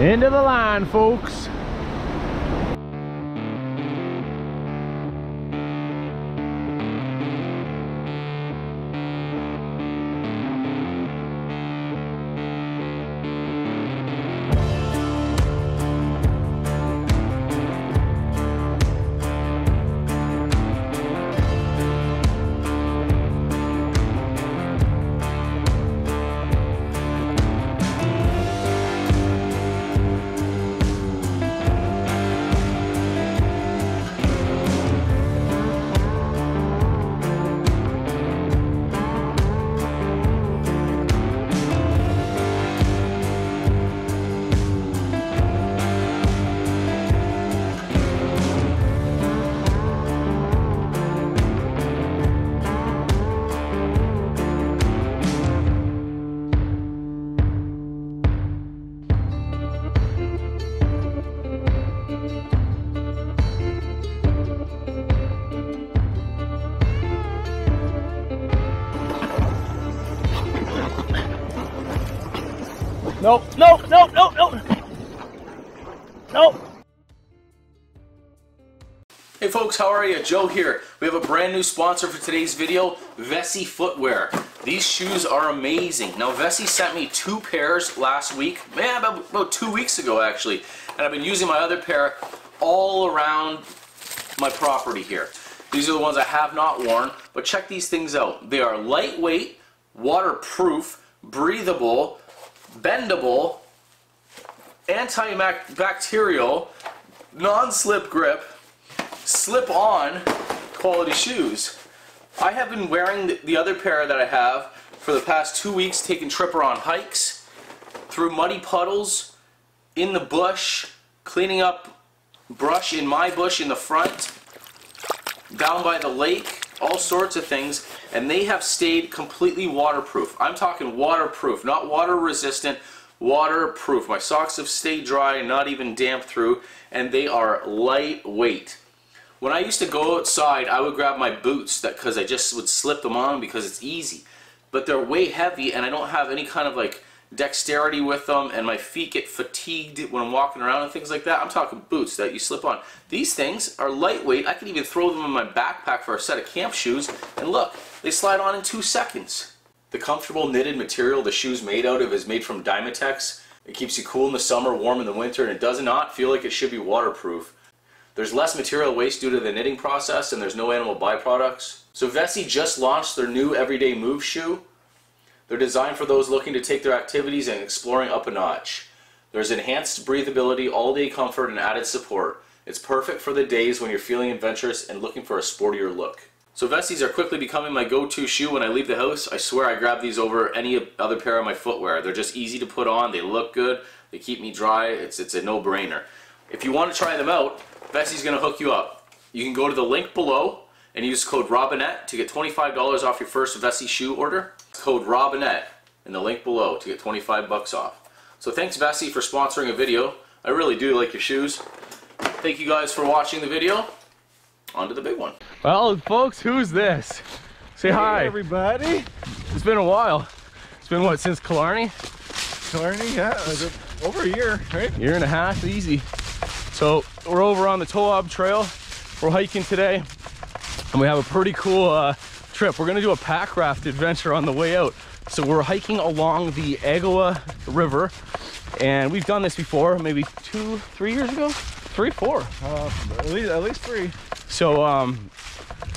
End of the line, folks. Nope, nope, nope, nope, nope, nope. Hey folks, how are you? Joe here. We have a brand new sponsor for today's video, Vessi Footwear. These shoes are amazing. Now Vessi sent me two pairs last week, about 2 weeks ago actually, and I've been using my other pair all around my property here. These are the ones I have not worn, but check these things out. They are lightweight, waterproof, breathable, bendable, antibacterial, non-slip grip, slip-on quality shoes. I have been wearing the other pair that I have for the past 2 weeks, taking Tripper on hikes, through muddy puddles, in the bush, cleaning up brush in my bush in the front, down by the lake, all sorts of things, and they have stayed completely waterproof. I'm talking waterproof, not water resistant, waterproof. My socks have stayed dry and not even damp through, and they are lightweight. When I used to go outside, I would grab my boots because I just would slip them on because it's easy, but they're way heavy and I don't have any kind of like dexterity with them, and my feet get fatigued when I'm walking around and things like that. I'm talking boots that you slip on. These things are lightweight. I can even throw them in my backpack for a set of camp shoes, and look, they slide on in 2 seconds. The comfortable knitted material the shoe's made out of is made from Dymatex. It keeps you cool in the summer, warm in the winter, and it does not feel like it should be waterproof. There's less material waste due to the knitting process, and there's no animal byproducts. So Vessi just launched their new Everyday Move shoe. They're designed for those looking to take their activities and exploring up a notch. There's enhanced breathability, all-day comfort, and added support. It's perfect for the days when you're feeling adventurous and looking for a sportier look. So Vessis are quickly becoming my go-to shoe when I leave the house. I swear I grab these over any other pair of my footwear. They're just easy to put on, they look good, they keep me dry, it's a no-brainer. If you want to try them out, Vessi's going to hook you up. You can go to the link below and use code ROBINET to get $25 off your first Vessi shoe order. Code ROBINET in the link below to get 25 bucks off. So thanks Vessi for sponsoring a video. I really do like your shoes. Thank you guys for watching the video. On to the big one. Well folks, who's this? Say hi. Hey everybody. It's been a while. It's been what, since Killarney? Killarney, yeah. It was over a year, right? Year and a half, easy. So we're over on the Toab Trail. We're hiking today. And we have a pretty cool trip. We're gonna do a pack raft adventure on the way out. So we're hiking along the Agua River, and we've done this before, maybe 2-3 years ago, 3-4. At least 3. So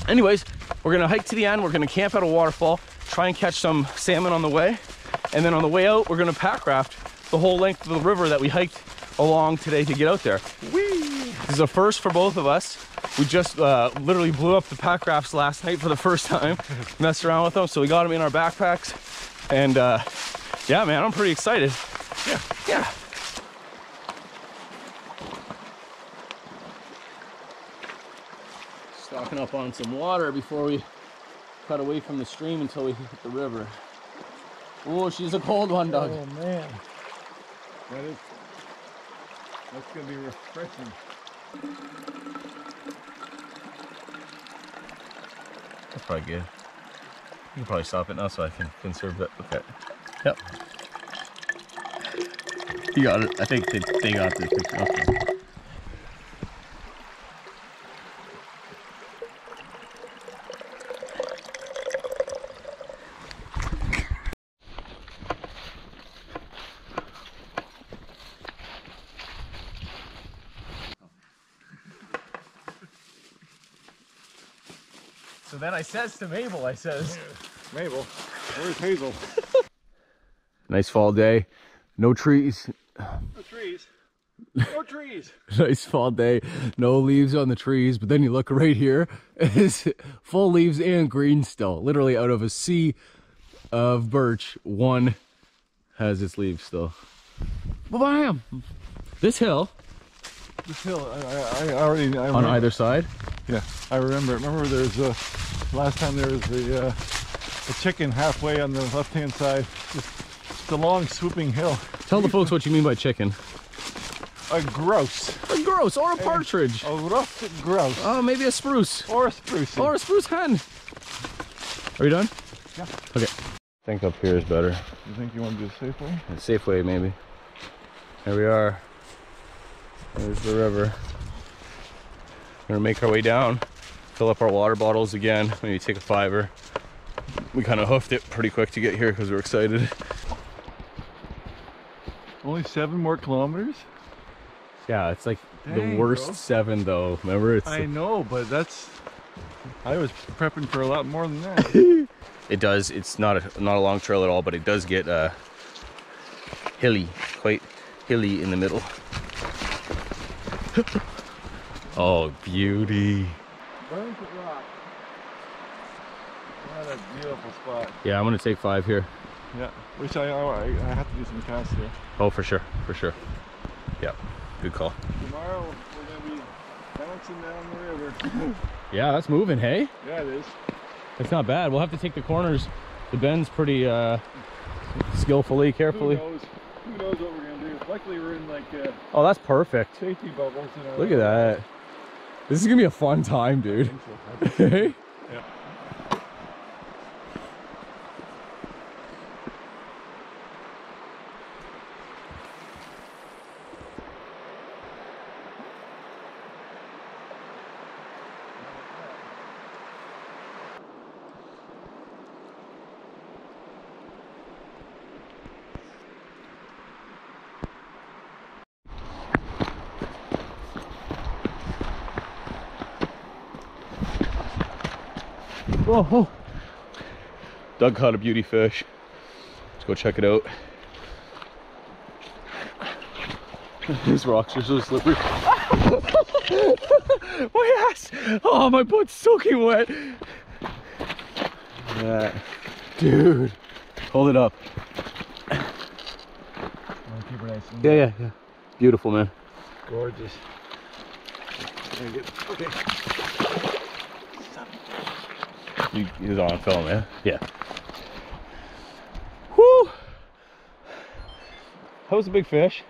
anyways, we're gonna hike to the end. We're gonna camp at a waterfall, try and catch some salmon on the way. And then on the way out, we're gonna pack raft the whole length of the river that we hiked along today to get out there. Whee! This is a first for both of us. We just literally blew up the pack rafts last night for the first time, messed around with them, so we got them in our backpacks, and yeah man, I'm pretty excited. Yeah. Stocking up on some water before we cut away from the stream until we hit the river. Oh, she's a cold one, Doug. Oh man, that's gonna be refreshing. That's probably good. You can probably stop it now so I can conserve it. Okay. Yep. You got it. I think they got this. Okay. So then I says to Mabel, I says, Mabel, where's Hazel? Nice fall day. No trees. No trees. No trees. Nice fall day. No leaves on the trees. But then you look right here. It's full leaves and green still. Literally out of a sea of birch, one has its leaves still. Bam! This hill. I on either side. Yeah, I remember. Remember, there's last time there was the chicken halfway on the left-hand side. Just a long swooping hill. Tell the folks what you mean by chicken. A grouse or a partridge. A rusted grouse. Oh, maybe a spruce. Or a spruce. Or a spruce hen. Are you done? Yeah. Okay. I think up here is better. You think you want to do a safe way? A safe way, maybe. There we are. There's the river. We're gonna make our way down. Fill up our water bottles again. Maybe take a fiver. We kind of hoofed it pretty quick to get here because we're excited. Only 7 more kilometers? Yeah, it's like dang, the worst bro. 7 though. Remember, it's. I know, but that's. I was prepping for a lot more than that. It does. It's not a long trail at all, but it does get hilly, quite hilly in the middle. Oh, beauty! Burns the rock. What a beautiful spot. Yeah, I'm gonna take 5 here. Yeah, which I have to do some casts here. Oh, for sure. Yeah, good call. Tomorrow we're gonna be bouncing down the river. Yeah, that's moving, hey? Yeah, it is. It's not bad. We'll have to take the corners. The bend's pretty skillfully, carefully. Who knows what we're gonna do? Luckily, we're in like. Oh, that's perfect. Safety bubbles. Look at that. This is gonna be a fun time, dude. I think so. Hey? Yeah. Oh, Doug caught a beauty fish. Let's go check it out. These rocks are so slippery. My ass! Oh, my butt's soaking wet. Look at that. Dude, hold it up. Keep it nice and yeah. Beautiful, man. Gorgeous. Okay. He's on film, yeah? Yeah. Woo! That was a big fish.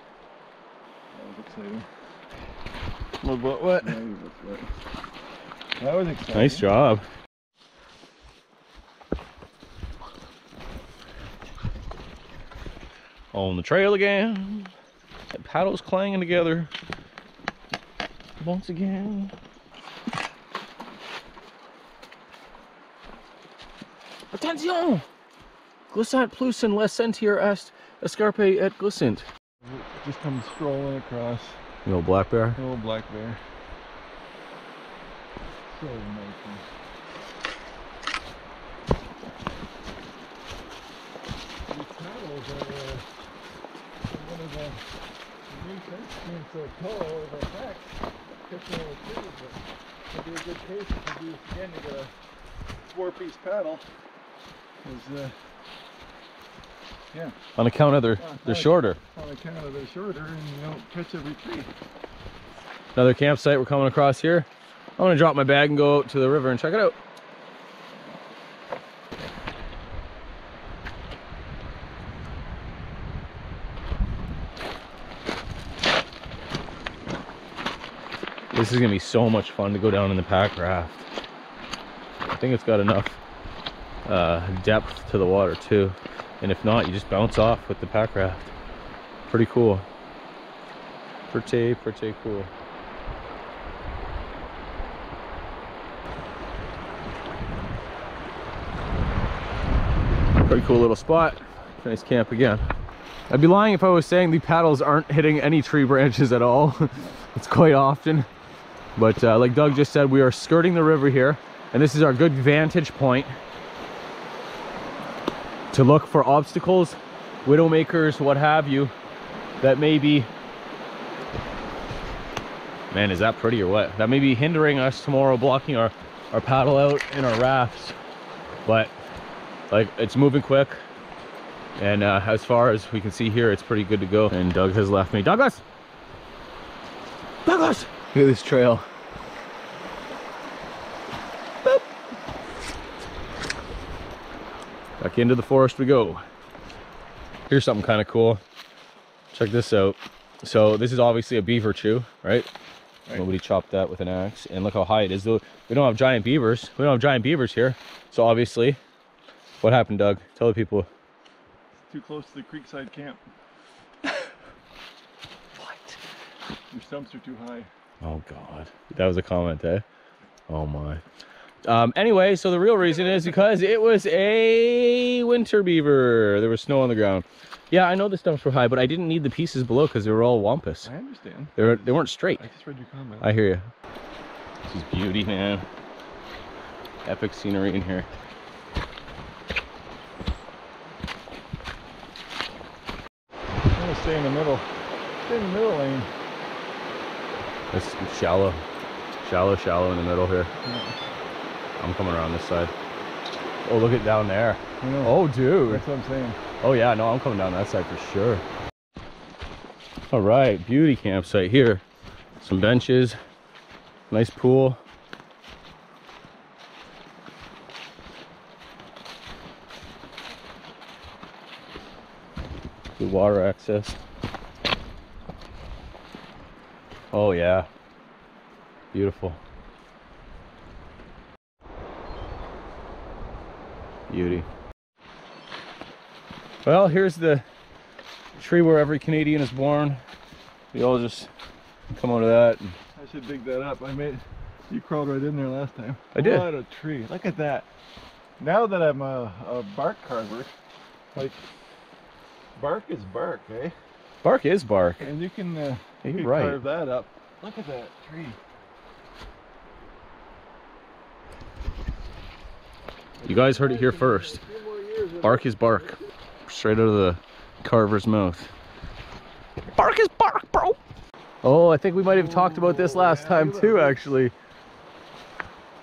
That was exciting. My butt wet. That was exciting. Nice job. On the trail again. That paddle's clanging together. Once again. Attention! Glissant plus and lescentier est escarpe et glissant. Just comes strolling across. The old black bear? The old black bear. So amazing. These paddles are one of the new things so tall over the back. It'd be a good case if you do this again to get a 4-piece paddle. Yeah. On account of they're shorter. On account of they're shorter, and you don't catch every tree. Another campsite we're coming across here. I'm gonna drop my bag and go out to the river and check it out. This is gonna be so much fun to go down in the pack raft. I think it's got enough depth to the water too, and if not, you just bounce off with the pack raft. Pretty cool. Pretty cool. Pretty cool little spot. Nice camp again. I'd be lying if I was saying the paddles aren't hitting any tree branches at all. It's quite often. But like Doug just said, we are skirting the river here, and this is our good vantage point to look for obstacles, widowmakers, what have you, that may be... Man, is that pretty or what? That may be hindering us tomorrow, blocking our paddle out and our rafts. But like, it's moving quick, and as far as we can see here, it's pretty good to go. And Doug has left me. Douglas! Douglas! Look at this trail. Boop. Back into the forest we go. Here's something kind of cool. Check this out. So this is obviously a beaver chew, right? Nobody chopped that with an axe, and look how high it is. We don't have giant beavers. We don't have giant beavers here. So obviously, what happened, Doug? Tell the people. It's too close to the creekside camp. What? Your stumps are too high. Oh God, that was a comment, eh? Oh my. Anyway, so the real reason is because it was a winter beaver. There was snow on the ground. Yeah, I know the stumps were high, but I didn't need the pieces below because they were all wampus. I understand. They weren't straight. I just read your comment. I hear you. This is beauty, man. Epic scenery in here. I'm going to stay in the middle. Stay in the middle lane. It's shallow. Shallow in the middle here. Yeah. I'm coming around this side. Oh, look at down there. Yeah. Oh, dude. That's what I'm saying. Oh yeah, no, I'm coming down that side for sure. All right, beauty campsite here. Some benches, nice pool. Good water access. Oh yeah, beautiful. Beauty. Well, here's the tree where every Canadian is born. We all just come out of that. And I should dig that up. I made you crawled right in there last time. I did. What a tree! Look at that. Now that I'm a bark carver, like bark is bark, eh? Bark is bark. And you can right. Carve that up. Look at that tree. You guys heard it here first. Bark is bark. Straight out of the carver's mouth. Bark is bark, bro. Oh, I think we might have talked about this last time too, actually.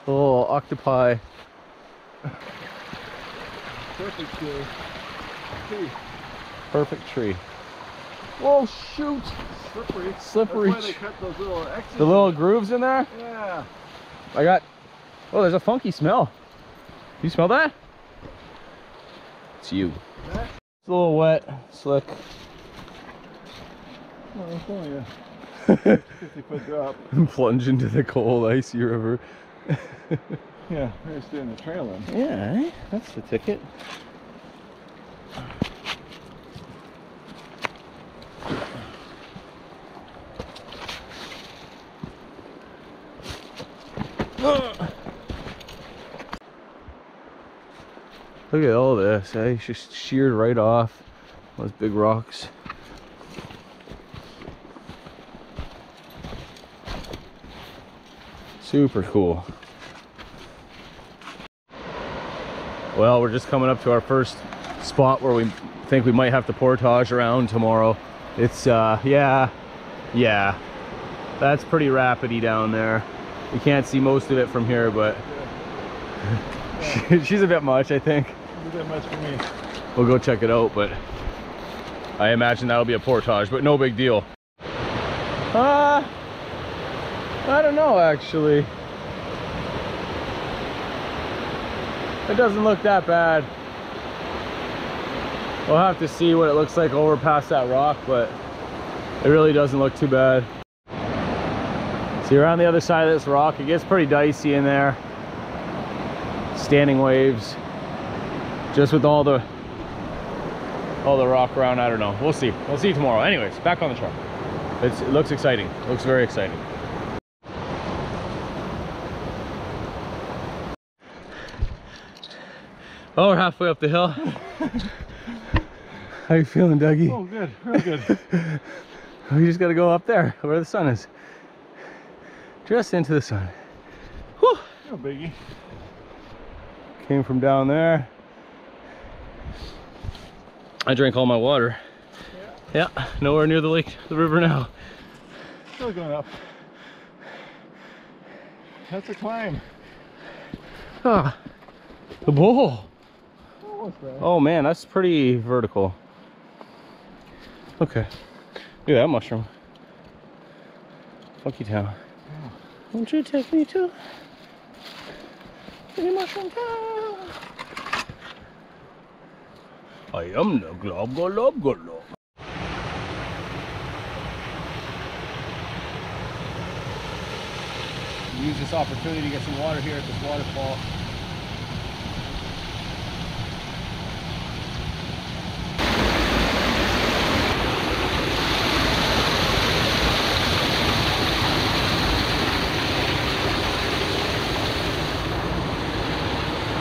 Oh, octopi. Perfect tree. Perfect tree. Oh shoot! Slippery. Slippery. That's why they cut those little X's. The little grooves in there? Yeah. I got. Oh, there's a funky smell. You smell that? It's you. It's a little wet, slick. Oh, oh yeah. 50-foot drop. Plunge into the cold, icy river. Yeah, we're just doing the trail then. Yeah, that's the ticket. Look at all this, eh? It's just sheared right off those big rocks. Super cool. Well, we're just coming up to our first spot where we think we might have to portage around tomorrow. It's, yeah. That's pretty rapidy down there. You can't see most of it from here, but she's a bit much, I think. That much for me. We'll go check it out, but I imagine that'll be a portage, but no big deal. I don't know actually. It doesn't look that bad. We'll have to see what it looks like over past that rock, but it really doesn't look too bad. See, around the other side of this rock, it gets pretty dicey in there. Standing waves. Just with all the rock around, I don't know. We'll see. We'll see tomorrow. Anyways, back on the truck. It looks exciting. It looks very exciting. Oh, we're halfway up the hill. How you feeling, Dougie? Oh, good. Real good. We just got to go up there where the sun is. Just into the sun. Whew. No biggie. Came from down there. I drank all my water. Yeah, yeah, nowhere near the lake, the river now. Still going up. That's a climb. Ah, the bowl. Oh man, that's pretty vertical. Okay. Look at that mushroom. Funky town. Yeah. Won't you take me to any mushroom town? I am the glob glob glob. Use this opportunity to get some water here at this waterfall.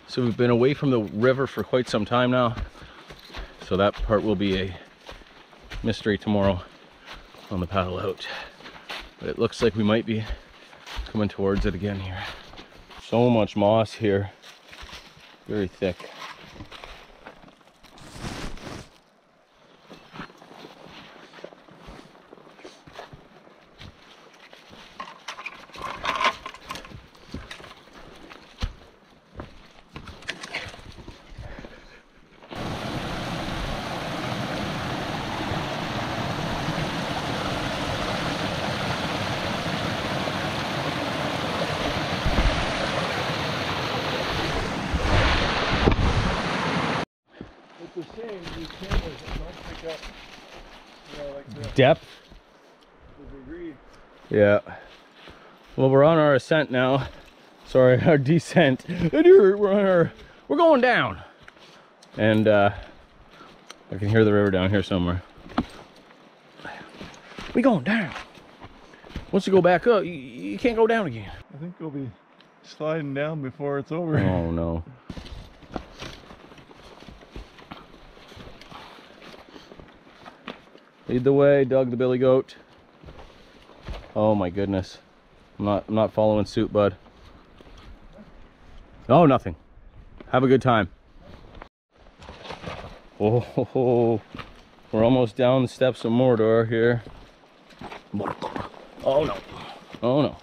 So we've been away from the river for quite some time now, so that part will be a mystery tomorrow on the paddle out. But it looks like we might be coming towards it again here. So much moss here, very thick. Depth. Yeah. Well, we're on our ascent now. Sorry, our descent. We're going down. And I can hear the river down here somewhere. We going down. Once you go back up, you can't go down again. I think we'll be sliding down before it's over. Oh no. Lead the way, Doug the billy goat. Oh my goodness. I'm not following suit, bud. Oh, nothing. Have a good time. Oh, we're almost down the steps of Mordor here. Oh no. Oh no.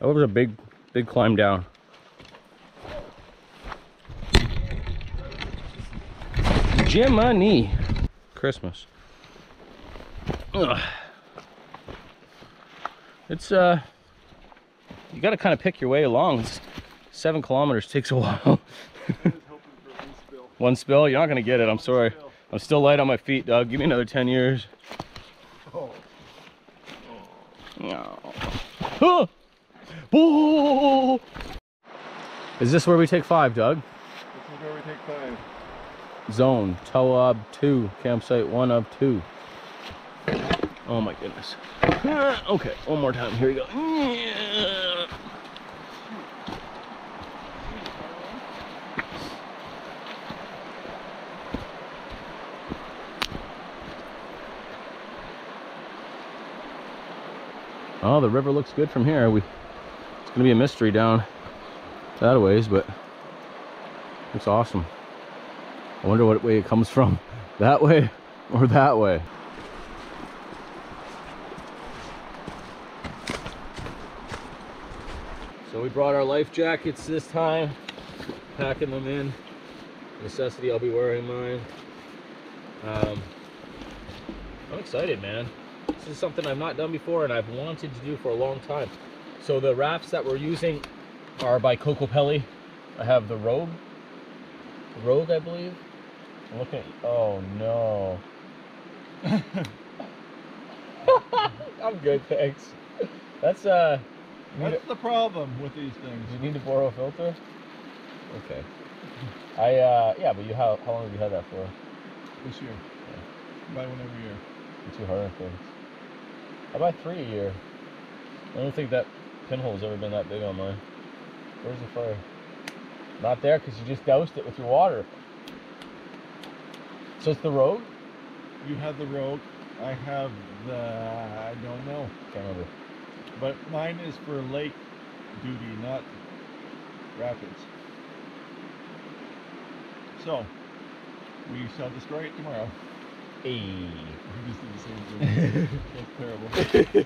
That was a big climb down. Jiminy Christmas. Ugh. It's you gotta kind of pick your way along. It's 7 kilometers, takes a while. One spill, you're not gonna get it. I'm sorry. I'm still light on my feet, Doug. Give me another 10 years. Oh. No. Oh. Oh. Is this where we take 5, Doug? This is where we take 5. Zone Toab 2, campsite 1 of 2. Oh my goodness. Okay, one more time. Here we go. Oh, the river looks good from here. It's gonna be a mystery down that ways, but it's awesome. I wonder what way it comes from. That way or that way? So we brought our life jackets this time, packing them in. Necessity, I'll be wearing mine. I'm excited, man. This is something I've not done before and I've wanted to do for a long time. So the rafts that we're using are by Kokopelli. I have the Rogue, I believe. Look at, oh no. I'm good, thanks. That's the problem with these things. You need to borrow a filter? Okay. Yeah, but how long have you had that for? this year. Yeah. You buy one every year. It's 200 things. I buy 3 a year. I don't think that pinhole's ever been that big on mine. Where's the fire? Not there, because you just doused it with your water. So it's the Rogue? You have the Rogue. I have the... I don't know. Can't remember. But mine is for lake duty, not rapids. So, we shall destroy it tomorrow. Hey. We just did the same thing. That's terrible.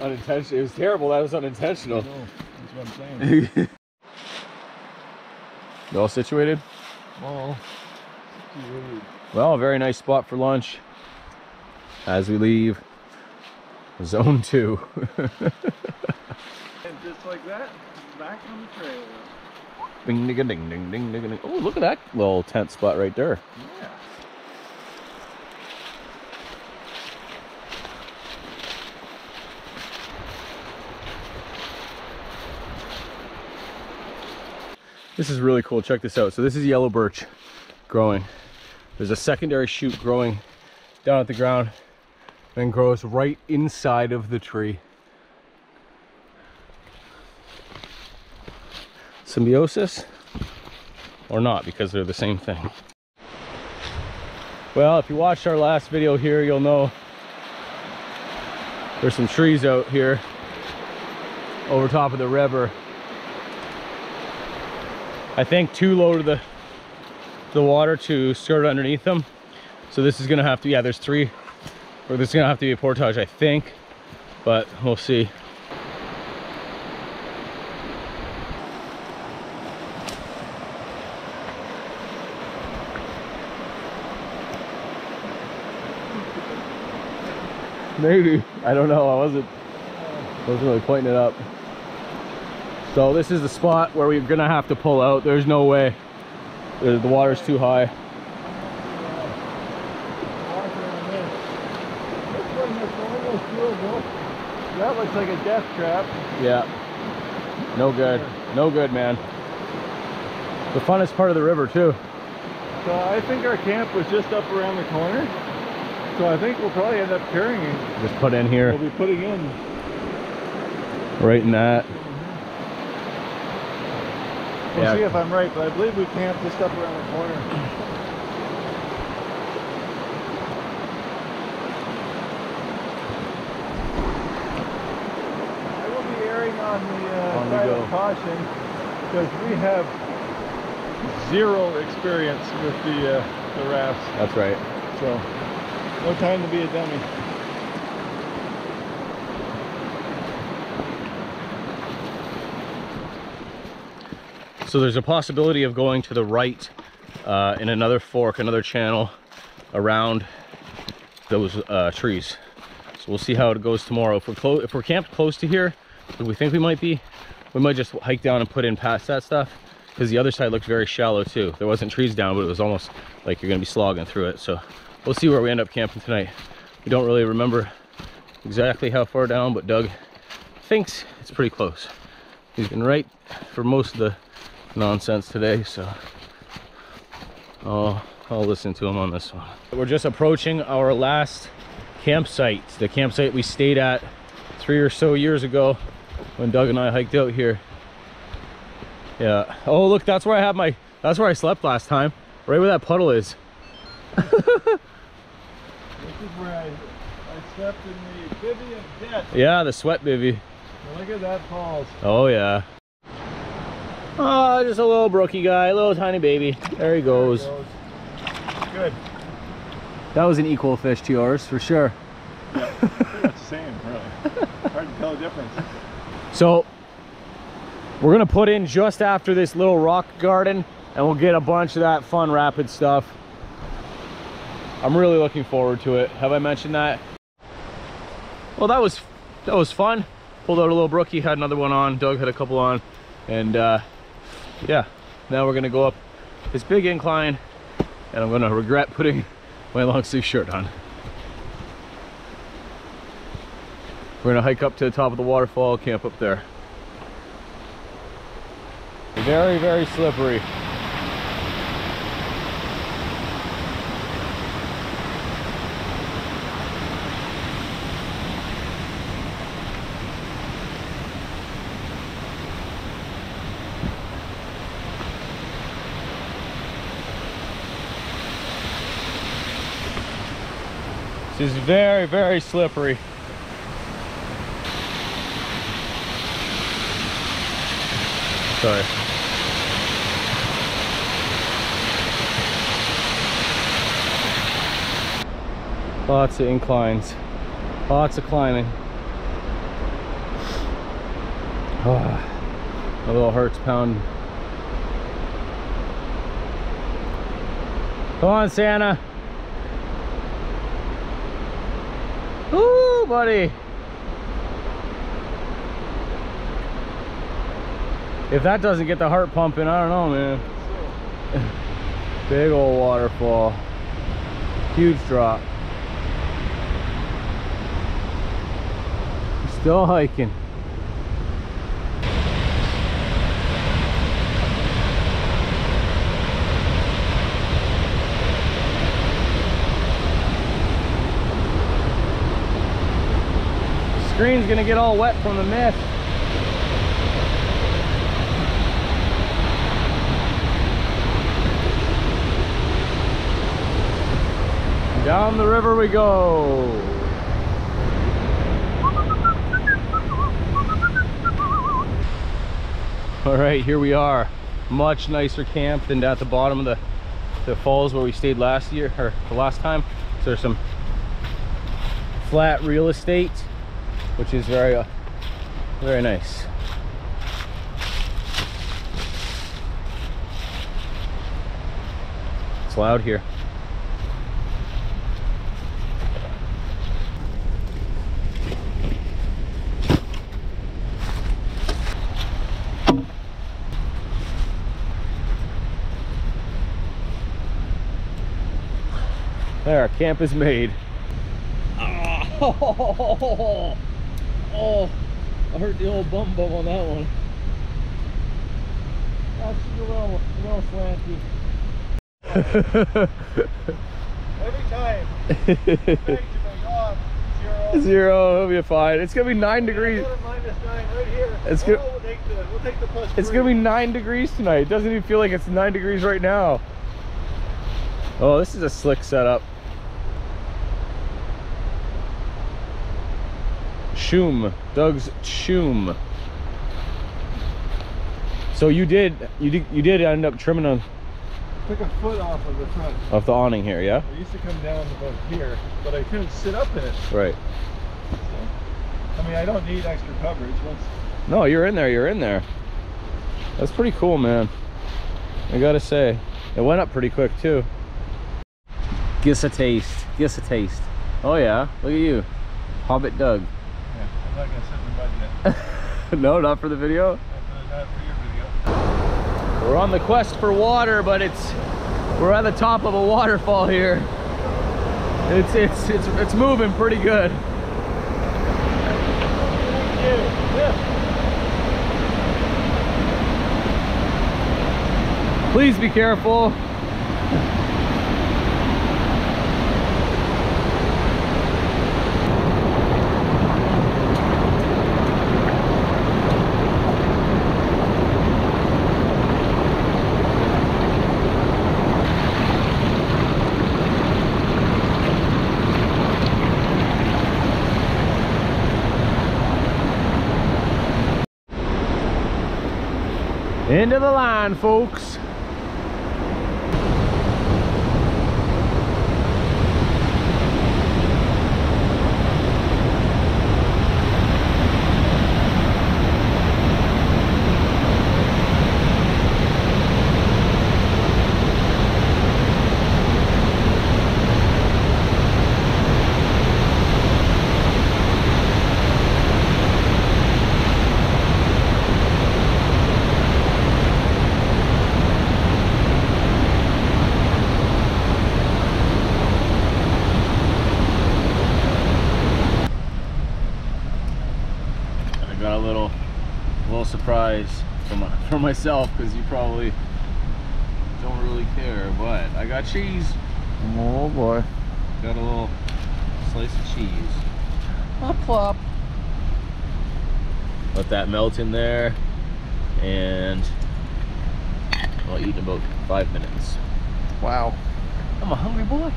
Unintentional. It was terrible. That was unintentional. No, that's what I'm saying. You all situated? All situated. Well, a very nice spot for lunch as we leave Zone 2. And just like that, back on the trail. Ding, ding, ding, ding, ding, ding, ding. Oh, look at that little tent spot right there. Yeah. This is really cool. Check this out. So this is yellow birch growing. There's a secondary shoot growing down at the ground and grows right inside of the tree. Symbiosis or not, because they're the same thing. Well, if you watched our last video here, you'll know there's some trees out here over top of the river. I think too low to the water to sort of underneath them. So this is gonna have to, yeah, there's 3, or this is gonna have to be a portage, I think, but we'll see. Maybe. I don't know. I wasn't really pointing it up. So this is the spot where we're gonna have to pull out. There's no way. The water's too high. That looks like a death trap. Yeah. No good. No good, man. The funnest part of the river too. So I think our camp was just up around the corner. So I think we'll probably end up carrying it. Just put in here. We'll be putting in. Right in that. Mm-hmm. We'll see if I'm right, but I believe we camped just up around the corner. I will be erring on the side of caution because we have 0 experience with the rafts. That's right. So. No time to be a dummy. So there's a possibility of going to the right in another fork, another channel around those trees. So we'll see how it goes tomorrow. If we're camped close to here, like we think we might be, we might just hike down and put in past that stuff, because the other side looks very shallow too. There wasn't trees down, but it was almost like you're gonna be slogging through it. So. We'll see where we end up camping tonight. We don't really remember exactly how far down, but Doug thinks it's pretty close. He's been right for most of the nonsense today, so I'll listen to him on this one. We're just approaching our last campsite, the campsite we stayed at 3 or so years ago when Doug and I hiked out here. Yeah. Oh, look, that's where I have my, that's where I slept last time, right where that puddle is. This is where I slept in the bivvy of death. Yeah, the sweat bivvy. Look at that falls. Oh yeah. Oh, just a little brookie guy, a little tiny baby. There he goes. There he goes. Good. That was an equal fish to yours, for sure. Yeah, pretty much the same, really. Hard to tell the difference. So, we're going to put in just after this little rock garden, and we'll get a bunch of that fun rapid stuff. I'm really looking forward to it. Have I mentioned that? Well, that was fun. Pulled out a little brookie, had another one on. Doug had a couple on, and yeah. Now we're gonna go up this big incline, and I'm gonna regret putting my long sleeve shirt on. We're gonna hike up to the top of the waterfall, camp up there. Very, very slippery. This is very, very slippery. Sorry. Lots of inclines, lots of climbing. Oh, my little heart's pounding. Come on, Santa. Ooh, buddy. If that doesn't get the heart pumping, I don't know, man. Big old waterfall. Huge drop. Still hiking. Green's gonna get all wet from the mist. Down the river we go. All right, here we are. Much nicer camp than at the bottom of the falls where we stayed last year, or the last time. So there's some flat real estate, which is very, very nice. It's loud here. There, our camp is made. Oh. Oh, I heard the old bum bum on that one. That's a little slanty. Every time. Zero, it'll be fine. It's gonna be 9 degrees. Go to -9 right here. It's gonna. Oh, we'll take the plus. It's gonna be 9 degrees tonight. It doesn't even feel like it's 9 degrees right now. Oh, this is a slick setup. Choom, Doug's Choom. So you did end up trimming a. Took a foot off of the front. Off the awning here, yeah. It used to come down above here, but I couldn't sit up in it. Right. So, I mean, I don't need extra coverage. Once. No, you're in there. You're in there. That's pretty cool, man. I gotta say, it went up pretty quick too. Gives a taste. Gives a taste. Oh yeah, look at you, Hobbit Doug. I'm not gonna sit in the mud yet. No, not for the video? Not for your video. We're on the quest for water, but we're at the top of a waterfall here. It's moving pretty good. Please be careful. End of the line, folks. For myself, because you probably don't really care, but I got cheese. Oh boy, got a little slice of cheese. Plop plop. Let that melt in there, and I'll eat in about 5 minutes. Wow, I'm a hungry boy.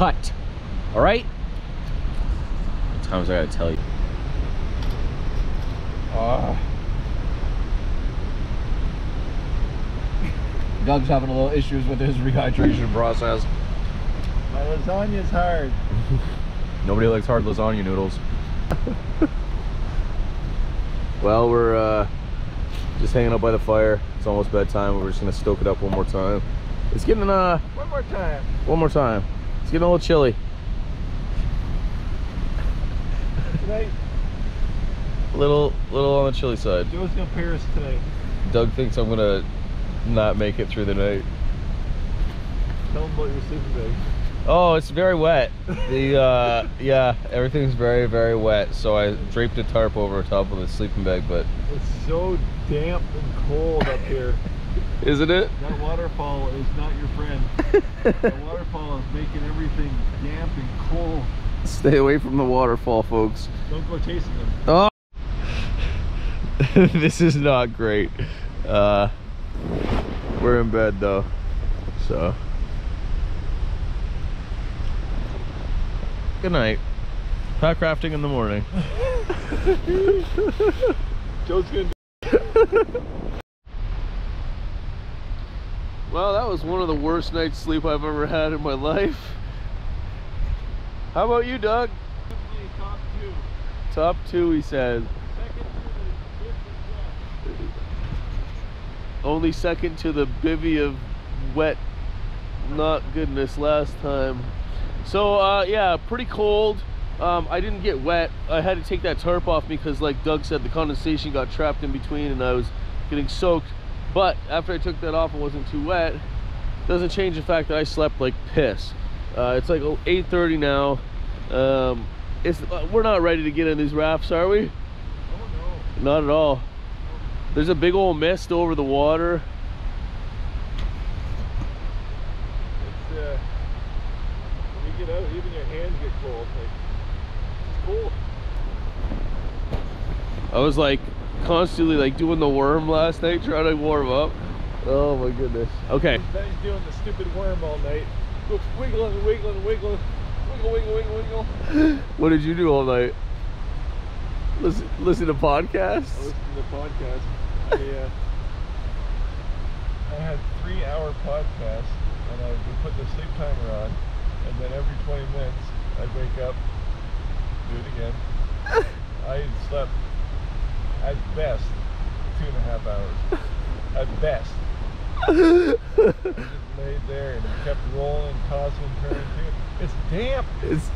cut. All right? What times I gotta tell you? Doug's having a little issues with his rehydration process. My lasagna's hard. Nobody likes hard lasagna noodles. Well, we're just hanging out by the fire. It's almost bedtime. We're just gonna stoke it up one more time. It's getting It's getting a little chilly. Tonight. Little on the chilly side. Joe's gonna pair us tonight. Doug thinks I'm gonna not make it through the night. Tell him about your sleeping bag. Oh, it's very wet. The yeah, everything's very, very wet. So I draped a tarp over top of the sleeping bag, but it's so damp and cold up here. Isn't it? That waterfall is not your friend. That waterfall is making everything damp and cold. Stay away from the waterfall, folks. Don't go chasing them. Oh. This is not great. We're in bed though, so good night. Pack crafting in the morning. Joe's gonna do. Well, that was one of the worst nights sleep I've ever had in my life. How about you, Doug? Top two. Top two, he said. Only second to the bivy of wet not goodness last time. So yeah, pretty cold. I didn't get wet. I had to take that tarp off because, like Doug said, the condensation got trapped in between and I was getting soaked. But after I took that off, it wasn't too wet. Doesn't change the fact that I slept like piss. It's like 8:30 now. We're not ready to get in these rafts, are we? Oh no. Not at all. There's a big old mist over the water. It's, when you get out, even your hands get cold. Like, it's cool. I was like constantly like doing the worm last night, trying to warm up. Oh my goodness. Okay. Ben's doing the stupid worm all night. Goes wiggling and wiggling and wiggling. Wiggle, wiggle, wiggle, wiggle. What did you do all night? Listen to podcasts? I listened to podcasts. I had 3-hour podcasts, and I would put the sleep timer on, and then every 20 minutes, I'd wake up, do it again. I slept, at best, 2.5 hours. At best. I just laid there and kept rolling, tossing, turning, too. It's damp. It's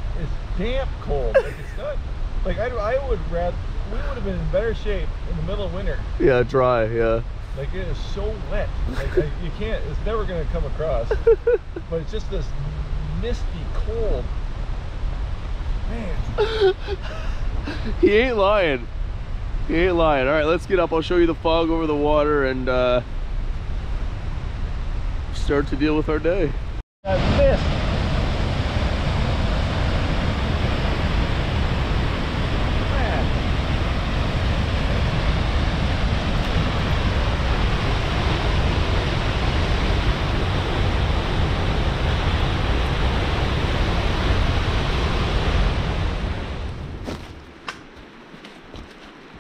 damp cold. Like, it's not... Like, I would rather, we would have been in better shape in the middle of winter. Yeah, dry, yeah. Like, it is so wet. Like, you can't, it's never going to come across. But it's just this misty cold. Man. He ain't lying. He ain't lying. All right, let's get up. I'll show you the fog over the water and start to deal with our day. That mist.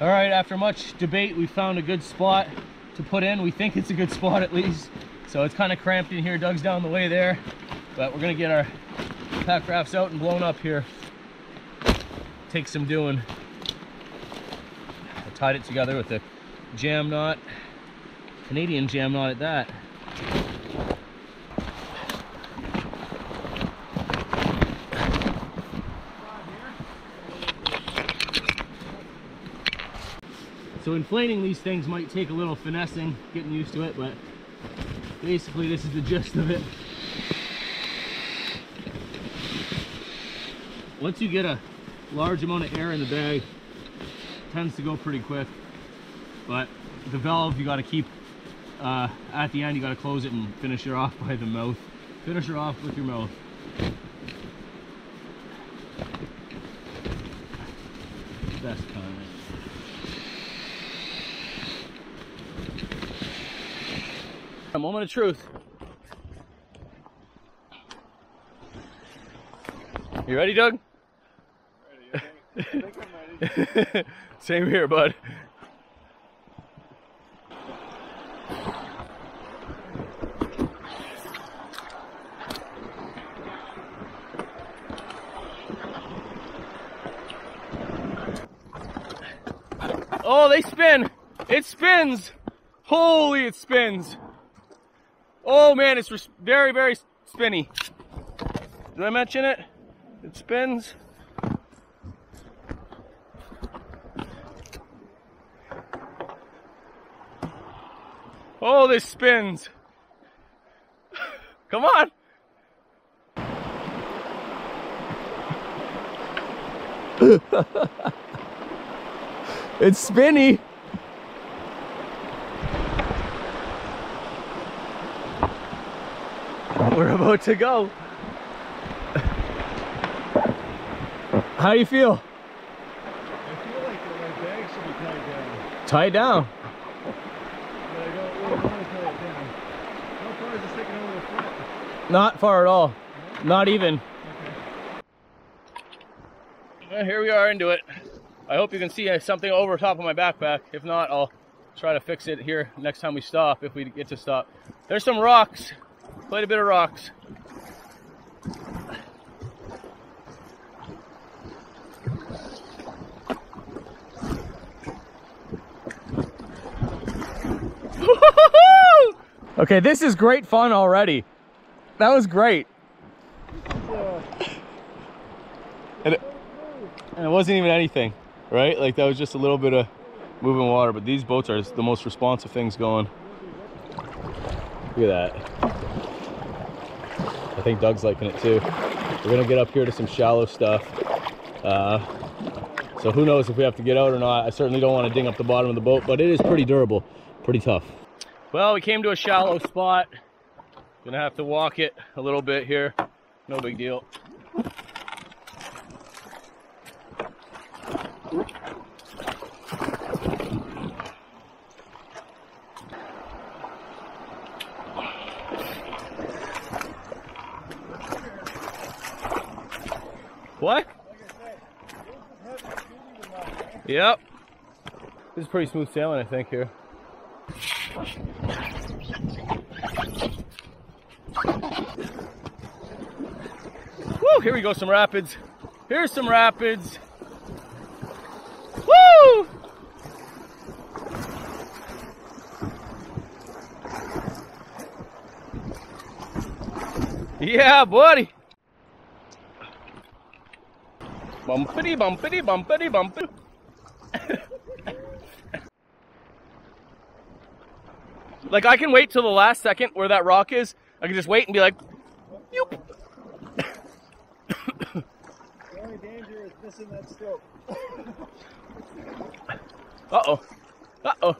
All right, after much debate, we found a good spot to put in. We think it's a good spot at least. So it's kind of cramped in here. Doug's down the way there, but we're gonna get our pack rafts out and blown up here. Take some doing. I tied it together with a jam knot, Canadian jam knot at that. So inflating these things might take a little finessing, getting used to it, but basically this is the gist of it. Once you get a large amount of air in the bag, it tends to go pretty quick, but the valve you got to keep, at the end you got to close it and finish her off by the mouth. Finish her off with your mouth. Best kind. A moment of truth. You ready, Doug? Ready. I think I'm ready. Same here, bud. Oh, they spin. It spins. Holy, it spins. Oh man, it's very, very spinny. Did I mention it? It spins. Oh, this spins. Come on. It's spinny. We're about to go. How do you feel? I feel like my bag should be tied down. Tied down? But I don't really want to tie it down. How far is it sticking over the front? Not far at all. No? Not even. Okay. Well, here we are into it. I hope you can see something over top of my backpack. If not, I'll try to fix it here next time we stop, if we get to stop. There's some rocks. Played a bit of rocks. Okay, this is great fun already. That was great. And it wasn't even anything, right? Like that was just a little bit of moving water, but these boats are the most responsive things going. Look at that. I think Doug's liking it too. We're gonna get up here to some shallow stuff. So who knows if we have to get out or not. I certainly don't want to ding up the bottom of the boat, but it is pretty durable, pretty tough. Well, we came to a shallow spot. Gonna have to walk it a little bit here. No big deal. What? Yep. This is pretty smooth sailing, I think, here. Woo, here we go, some rapids. Here's some rapids. Woo! Yeah, buddy. Bumpity, bumpity, bumpity, bumpity. Like, I can wait till the last second where that rock is. I can just wait and be like, yoop. The only danger is missing that stroke. Uh-oh. Uh-oh.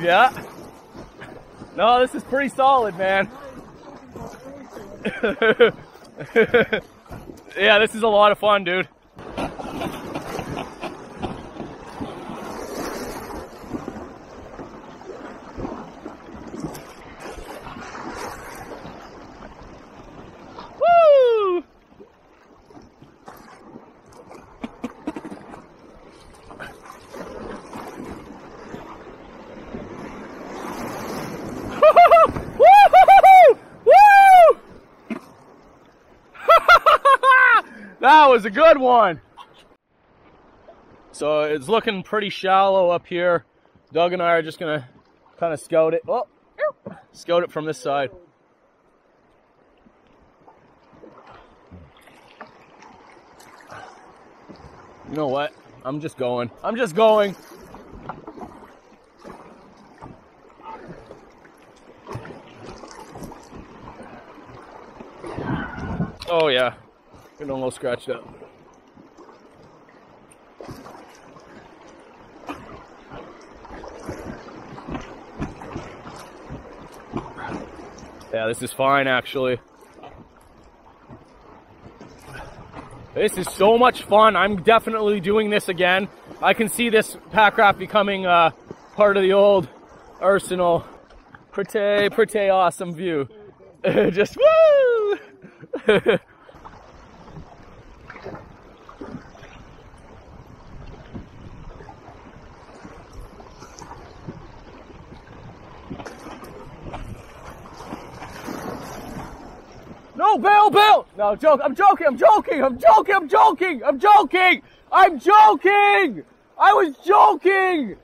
Yeah. No, this is pretty solid, man. Yeah, this is a lot of fun, dude. That was a good one. So it's looking pretty shallow up here. Doug and I are just gonna kind of scout it. Oh, scout it from this side. You know what? I'm just going. I'm just going. Oh yeah. Getting a little scratched up. Yeah, this is fine actually. This is so much fun. I'm definitely doing this again. I can see this pack raft becoming part of the old arsenal. Pretty, pretty awesome view. Just woo! No, bail, bail! No, joke, I'm joking! I was joking!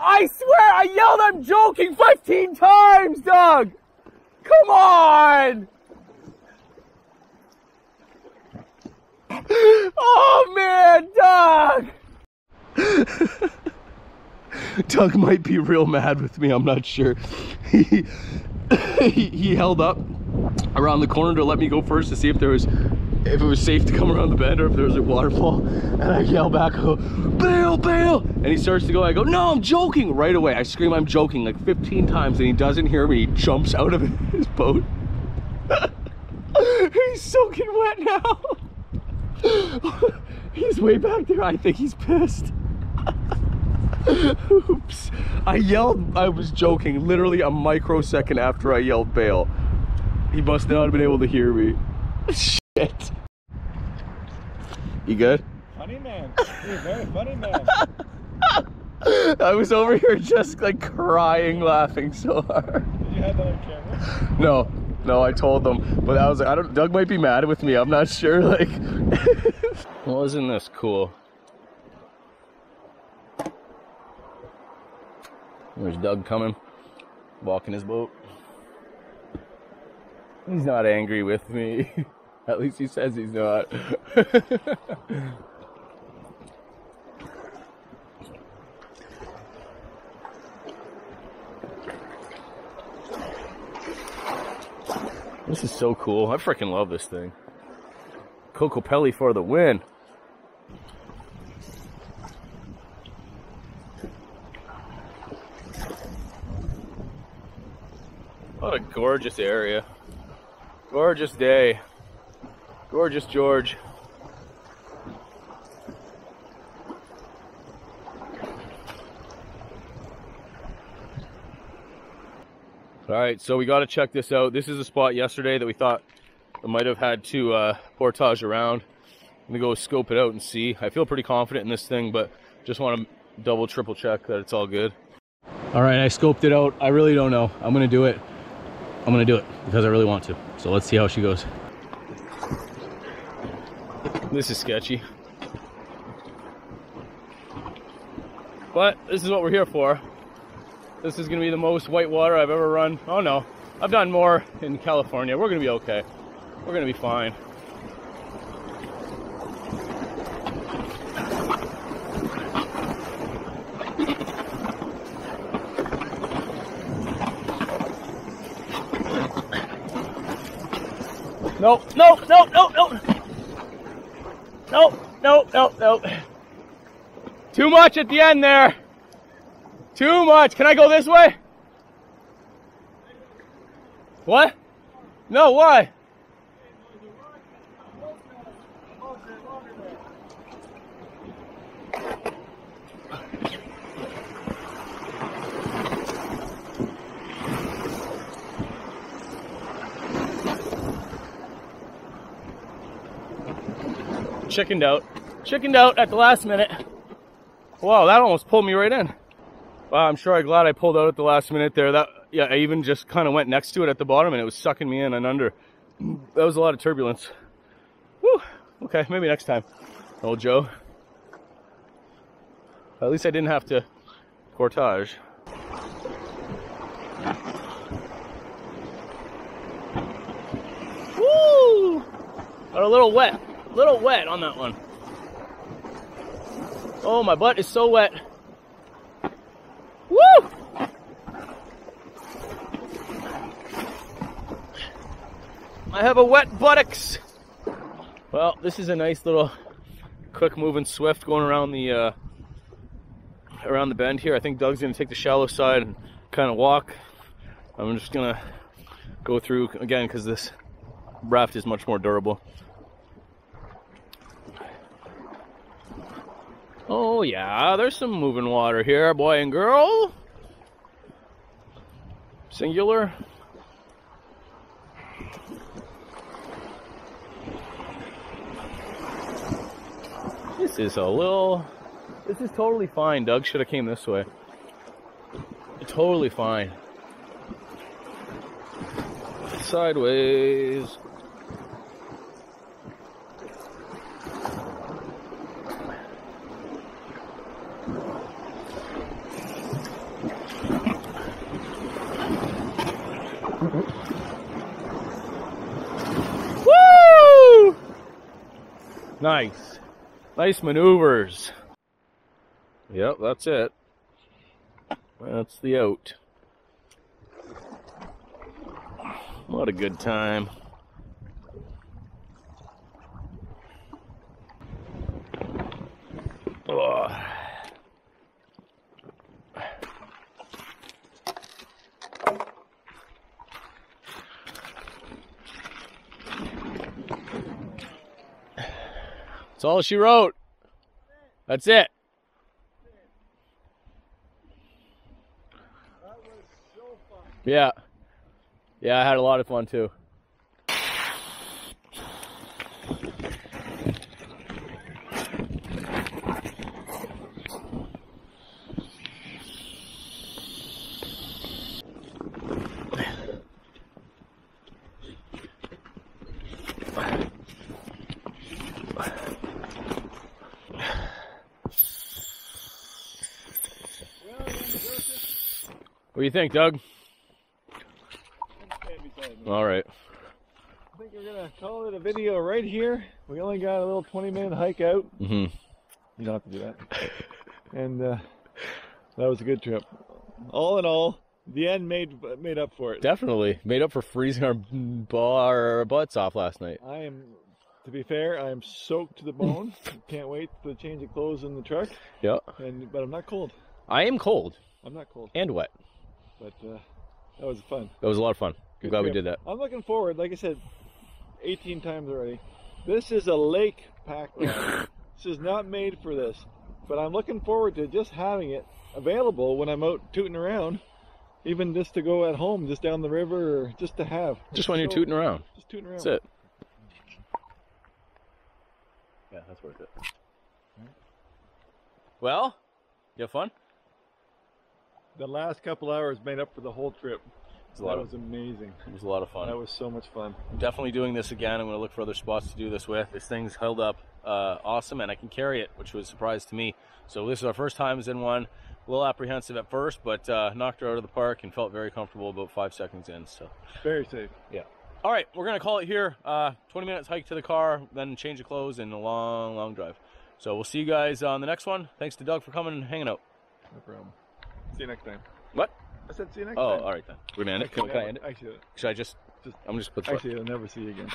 I swear, I yelled I'm joking 15 times, Doug! Come on! Oh man, Doug! Doug might be real mad with me, I'm not sure. He held up around the corner to let me go first to see if there was, if it was safe to come around the bend or if there was a waterfall. And I yell back, I go, bail, bail. And he starts to go, I go, no, I'm joking right away. I scream, I'm joking like 15 times and he doesn't hear me. He jumps out of his boat. He's soaking wet now. He's way back there. I think he's pissed. Oops. I yelled, I was joking, literally a microsecond after I yelled bail. He must not have been able to hear me. Shit. You good? Funny man. You're a very funny man. I was over here just like crying, laughing so hard. Did you have that on camera? No. No, I told them. But I was like, I don't, Doug might be mad with me. I'm not sure. Like, well, isn't this cool? There's Doug coming, walking his boat. He's not angry with me. At least he says he's not. This is so cool. I freaking love this thing. Kokopelli for the win. What a gorgeous area. Gorgeous day. Gorgeous George. All right, so we got to check this out. This is a spot yesterday that we thought we might have had to portage around. I'm gonna go scope it out and see. I feel pretty confident in this thing, but just want to double, triple check that it's all good. All right, I scoped it out. I really don't know. I'm gonna do it. I'm gonna do it because I really want to. So let's see how she goes. This is sketchy. But this is what we're here for. This is gonna be the most white water I've ever run. Oh no, I've done more in California. We're gonna be okay. We're gonna be fine. Nope, nope, nope, nope, nope. Nope, nope, nope, nope. Too much at the end there. Too much. Can I go this way? What? No, why? Chickened out at the last minute. Wow, that almost pulled me right in. Wow, I'm sure I'm glad I pulled out at the last minute there. That, yeah, I even just kind of went next to it at the bottom and it was sucking me in and under. That was a lot of turbulence. Whew, okay, maybe next time, old Joe. At least I didn't have to portage. Woo! Got a little wet. Little wet on that one. Oh, my butt is so wet. Woo! I have a wet buttocks. Well, this is a nice little quick moving swift going around the bend here. I think Doug's gonna take the shallow side and kind of walk. I'm just gonna go through again because this raft is much more durable. Oh yeah, there's some moving water here, boy and girl. Singular. This is a little... This is totally fine, Doug. Should have came this way. Totally fine. Sideways. Woo! Nice. Nice maneuvers. Yep, that's it. That's the out. What a good time. Oh. That's all she wrote. That's it. Yeah. Yeah, I had a lot of fun too. What do you think, Doug? All right. I think we're gonna call it a video right here. We only got a little 20-minute hike out. Mm-hmm. You don't have to do that. And that was a good trip. All in all, the end made up for it. Definitely made up for freezing our butts off last night. I am, to be fair, I am soaked to the bone. Can't wait to change of clothes in the truck. Yeah. But I'm not cold. I am cold. I'm not cold. And wet. But that was fun. That was a lot of fun. I'm glad we did that. I'm looking forward, like I said, 18 times already. This is a lake pack ride. This is not made for this, but I'm looking forward to just having it available when I'm out tooting around, even just to go at home, just down the river, or just to have. Just when you're tooting around. Just tooting around. That's it. Yeah, that's worth it. Well, you have fun? The last couple hours made up for the whole trip. That was amazing. It was a lot of fun. That was so much fun. I'm definitely doing this again. I'm going to look for other spots to do this with. This thing's held up awesome, and I can carry it, which was a surprise to me. So this is our first time in one. A little apprehensive at first, but knocked her out of the park and felt very comfortable about 5 seconds in. So very safe. Yeah. All right, we're going to call it here. 20 minutes hike to the car, then change of clothes, and a long, long drive. So we'll see you guys on the next one. Thanks to Doug for coming and hanging out. No problem. See you next time. What? I said see you next time. Oh, all right then. We're going to end it. Can I end it? Actually, should I just... I'm just put the... Actually, I'll never see you again. Okay.